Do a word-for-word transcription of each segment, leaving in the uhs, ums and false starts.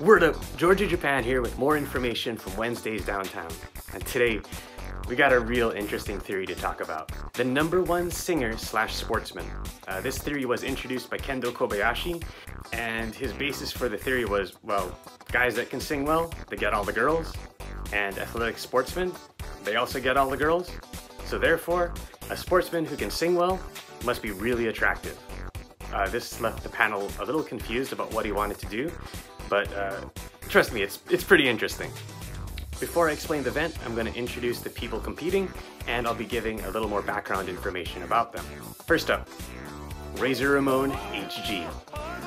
Word up, George of Japan here with more information from Wednesday's Downtown. And today, we got a real interesting theory to talk about. The number one singer slash sportsman. Uh, this theory was introduced by Kendo Kobayashi, and his basis for the theory was, well, guys that can sing well, they get all the girls, and athletic sportsmen, they also get all the girls. So therefore, a sportsman who can sing well must be really attractive. Uh, this left the panel a little confused about what he wanted to do, but uh, trust me, it's, it's pretty interesting. Before I explain the event, I'm going to introduce the people competing, and I'll be giving a little more background information about them. First up, Razor Ramon H G.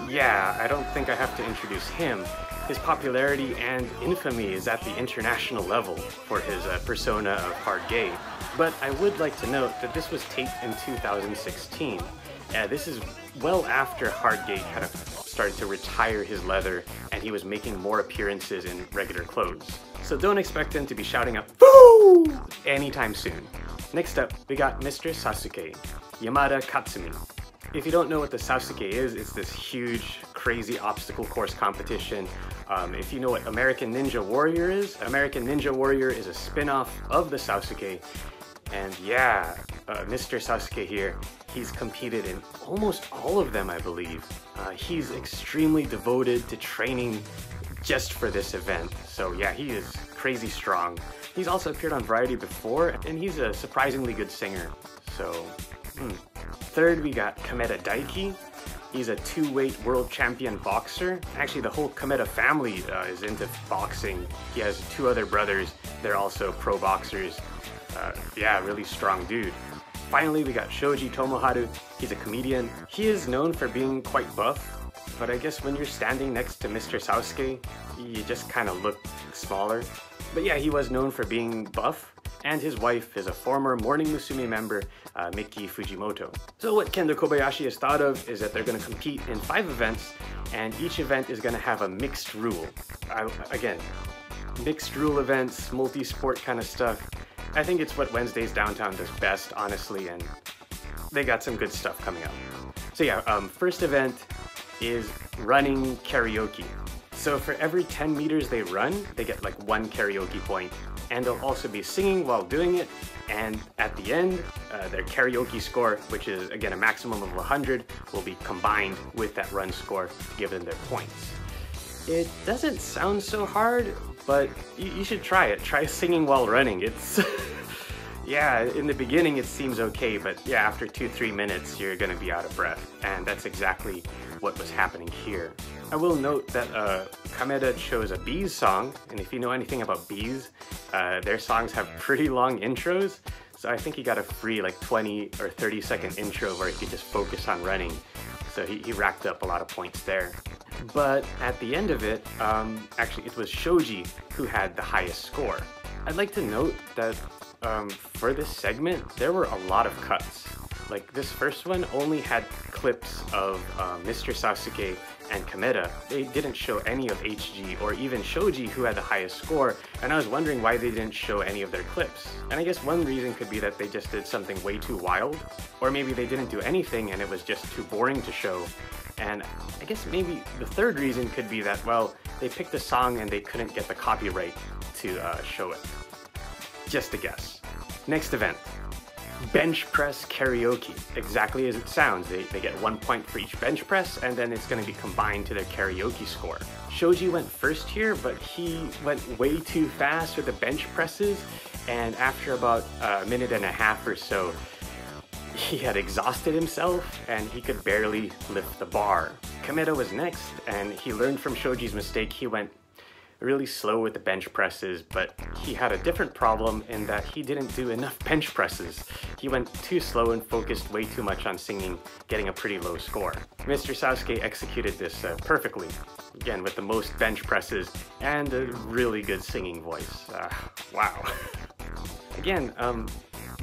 Yeah, I don't think I have to introduce him. His popularity and infamy is at the international level for his uh, persona of Hard Gay. But I would like to note that this was taped in two thousand sixteen. Uh, this is well after Hard Gay kind of started to retire his leather and he was making more appearances in regular clothes. So don't expect him to be shouting out "Foo!" anytime soon. Next up, we got Mister Sasuke Yamada Katsumi. If you don't know what the Sasuke is, it's this huge, crazy obstacle course competition. Um, if you know what American Ninja Warrior is, American Ninja Warrior is a spin-off of the Sasuke. And yeah, uh, Mister Sasuke here, he's competed in almost all of them, I believe. Uh, he's extremely devoted to training just for this event. So yeah, he is crazy strong. He's also appeared on Variety before, and he's a surprisingly good singer. So, mm. Third, we got Kometa Daiki. He's a two-weight world champion boxer. Actually, the whole Kometa family uh, is into boxing. He has two other brothers. They're also pro boxers. Uh, yeah, really strong dude. Finally, we got Shoji Tomoharu. He's a comedian. He is known for being quite buff, but I guess when you're standing next to Mister Sasuke, you just kind of look smaller. But yeah, he was known for being buff, and his wife is a former Morning Musume member, uh, Miki Fujimoto. So what Kendo Kobayashi has thought of is that they're going to compete in five events, and each event is going to have a mixed rule. I, again, mixed rule events, multi-sport kind of stuff. I think it's what Wednesday's Downtown does best, honestly, and they got some good stuff coming up. So yeah, um, first event is running karaoke. So for every ten meters they run, they get like one karaoke point, and they'll also be singing while doing it, and at the end, uh, their karaoke score, which is again a maximum of one hundred, will be combined with that run score to give them their points. It doesn't sound so hard, but you, you should try it. Try singing while running. It's yeah, in the beginning it seems okay, but yeah, after two, three minutes you're gonna be out of breath. And that's exactly what was happening here. I will note that uh, Kometa chose a bees song, and if you know anything about bees, uh, their songs have pretty long intros, so I think he got a free like twenty or thirty second intro where he could just focus on running. So he, he racked up a lot of points there. But at the end of it, um, actually it was Shoji who had the highest score. I'd like to note that um, for this segment, there were a lot of cuts. Like this first one only had clips of uh, Mister Sasuke and Kometa. They didn't show any of H G or even Shoji, who had the highest score, and I was wondering why they didn't show any of their clips. And I guess one reason could be that they just did something way too wild, or maybe they didn't do anything and it was just too boring to show. And I guess maybe the third reason could be that, well, they picked a song and they couldn't get the copyright to uh, show it. Just a guess. Next event, bench press karaoke. Exactly as it sounds, they, they get one point for each bench press, and then it's going to be combined to their karaoke score. Shoji went first here, but he went way too fast with the bench presses, and after about a minute and a half or so, he had exhausted himself and he could barely lift the bar. Kometa was next, and he learned from Shoji's mistake. He went really slow with the bench presses, but he had a different problem in that he didn't do enough bench presses. He went too slow and focused way too much on singing, getting a pretty low score. Mister Sasuke executed this uh, perfectly, again with the most bench presses and a really good singing voice. Uh, wow. Again, um,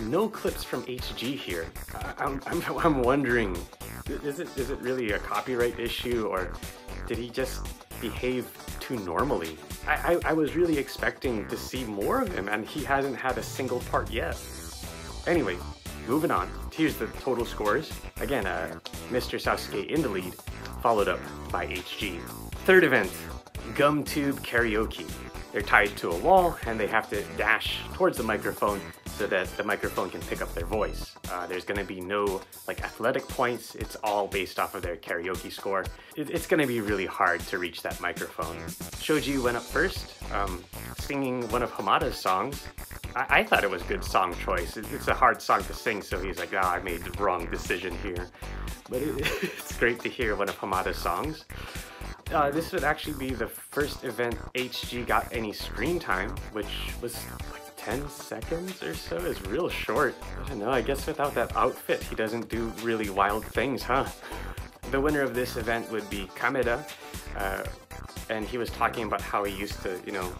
no clips from H G here. Uh, I'm, I'm, I'm wondering, is it, is it really a copyright issue, or did he just behave too normally? I, I, I was really expecting to see more of him, and he hasn't had a single part yet. Anyway, moving on. Here's the total scores. Again, uh, Mister Sasuke in the lead, followed up by H G. Third event, gumtube karaoke. They're tied to a wall and they have to dash towards the microphone so that the microphone can pick up their voice. Uh, there's going to be no like athletic points. It's all based off of their karaoke score. It, it's going to be really hard to reach that microphone. Shoji went up first, um, singing one of Hamada's songs. I, I thought it was good song choice. It, it's a hard song to sing, so he's like, ah, oh, I made the wrong decision here. But it, it's great to hear one of Hamada's songs. Uh, this would actually be the first event H G got any screen time, which was like ten seconds or so. It's real short. I don't know, I guess without that outfit, he doesn't do really wild things, huh? The winner of this event would be Kometa, uh, and he was talking about how he used to, you know,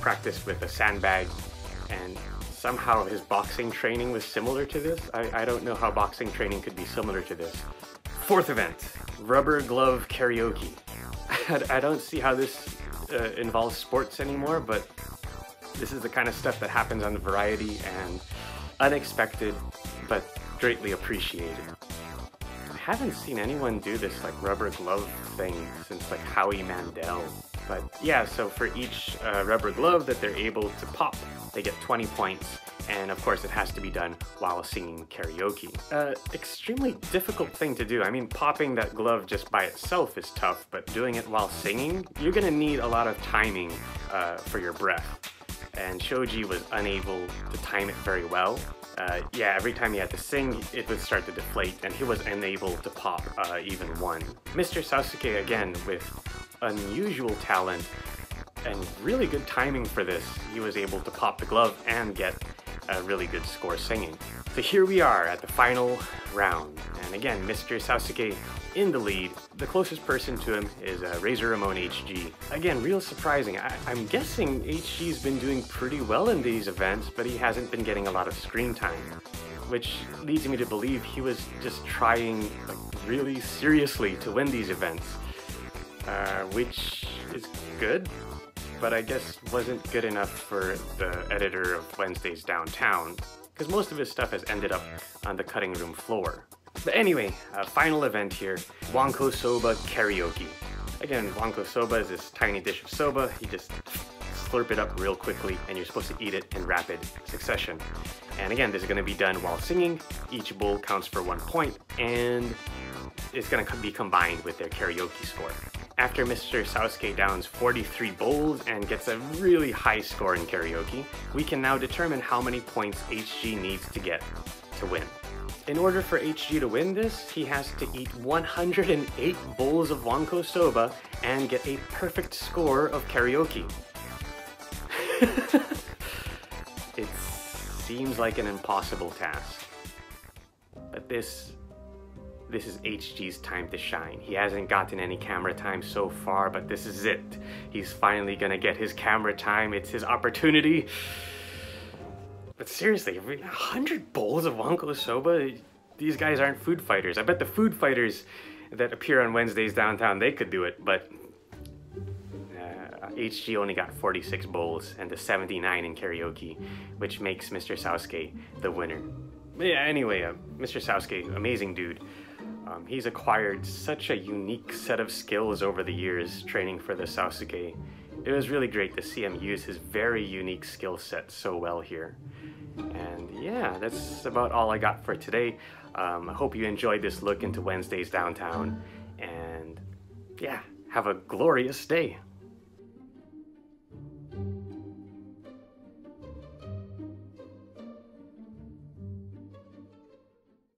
practice with a sandbag, and somehow his boxing training was similar to this. I, I don't know how boxing training could be similar to this. Fourth event, rubber glove karaoke. I don't see how this uh, involves sports anymore, but this is the kind of stuff that happens on Variety and unexpected, but greatly appreciated. I haven't seen anyone do this like rubber glove thing since like Howie Mandel. But yeah, so for each uh, rubber glove that they're able to pop, they get twenty points. And of course it has to be done while singing karaoke. Uh, extremely difficult thing to do. I mean, popping that glove just by itself is tough, but doing it while singing, you're gonna need a lot of timing uh, for your breath. And Shoji was unable to time it very well. Uh, yeah, every time he had to sing, it would start to deflate, and he was unable to pop uh, even one. Mister Sasuke, again, with unusual talent and really good timing for this, he was able to pop the glove and get a really good score singing. So here we are at the final round, and again, Mister Sasuke in the lead. The closest person to him is uh, Razor Ramon H G. Again, real surprising. I I'm guessing H G's been doing pretty well in these events, but he hasn't been getting a lot of screen time, which leads me to believe he was just trying like, really seriously to win these events, uh, which is good. But I guess wasn't good enough for the editor of Wednesday's Downtown, because most of his stuff has ended up on the cutting room floor. But anyway, uh, final event here, wanko soba karaoke. Again, wanko soba is this tiny dish of soba. You just slurp it up real quickly, and you're supposed to eat it in rapid succession. And again, this is going to be done while singing. Each bowl counts for one point, and it's going to be combined with their karaoke score. After Mister Sasuke downs forty-three bowls and gets a really high score in karaoke, we can now determine how many points H G needs to get to win. In order for H G to win this, he has to eat one hundred eight bowls of wanko soba and get a perfect score of karaoke. It seems like an impossible task, but this This is H G's time to shine. He hasn't gotten any camera time so far, but this is it. He's finally gonna get his camera time. It's his opportunity. But seriously, one hundred bowls of wanko soba? These guys aren't food fighters. I bet the food fighters that appear on Wednesdays Downtown, they could do it, but uh, H G only got forty-six bowls and the seventy-nine in karaoke, which makes Mister Sasuke the winner. But yeah, anyway, uh, Mister Sasuke, amazing dude. Um, he's acquired such a unique set of skills over the years training for the Sasuke. It was really great to see him use his very unique skill set so well here. And yeah, that's about all I got for today. Um, I hope you enjoyed this look into Wednesday's Downtown. And yeah, have a glorious day.